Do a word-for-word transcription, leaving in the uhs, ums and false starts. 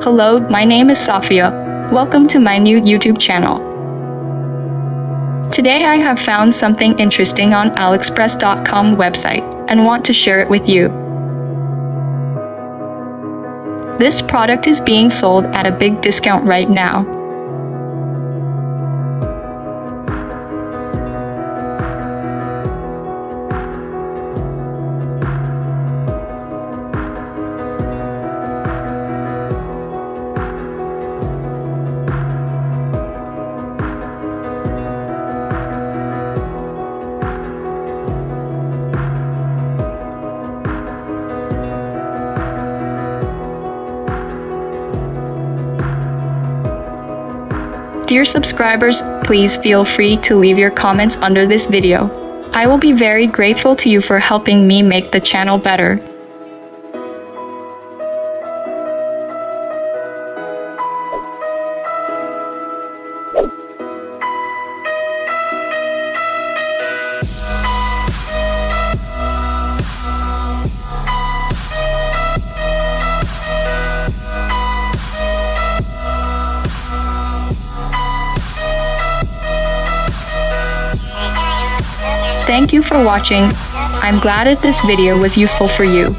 Hello, my name is Safia. Welcome to my new YouTube channel. Today I have found something interesting on aliexpress dot com website and want to share it with you. This product is being sold at a big discount right now. Dear subscribers, please feel free to leave your comments under this video. I will be very grateful to you for helping me make the channel better. Thank you for watching. I'm glad if this video was useful for you.